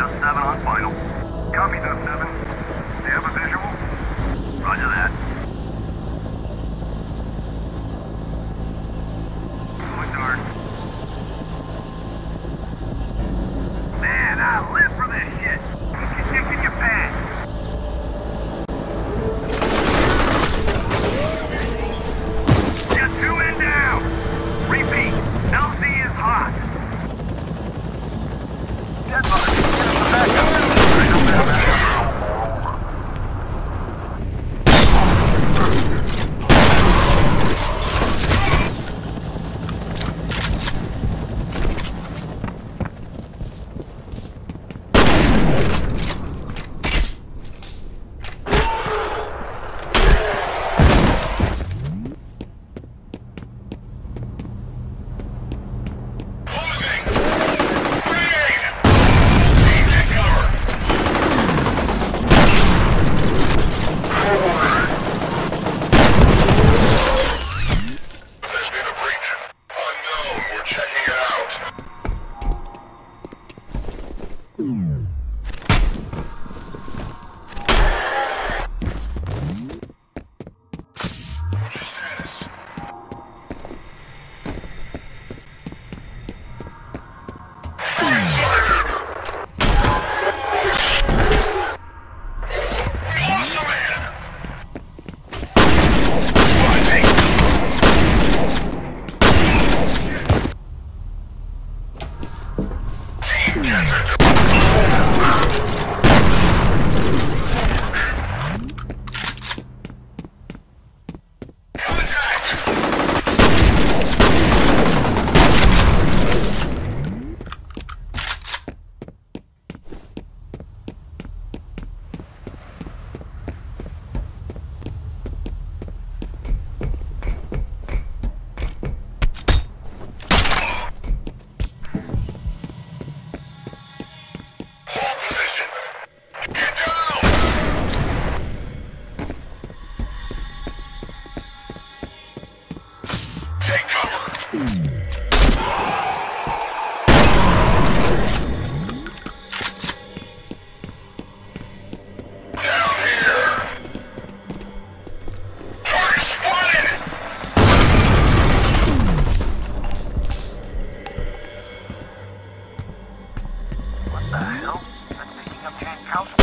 Duck 7 on final. Copy, Duck 7. Do you have a visual? Roger that. Going dark. Man, I live for this shit. Kick in your pants. What the hell? I'm thinking of Jane House.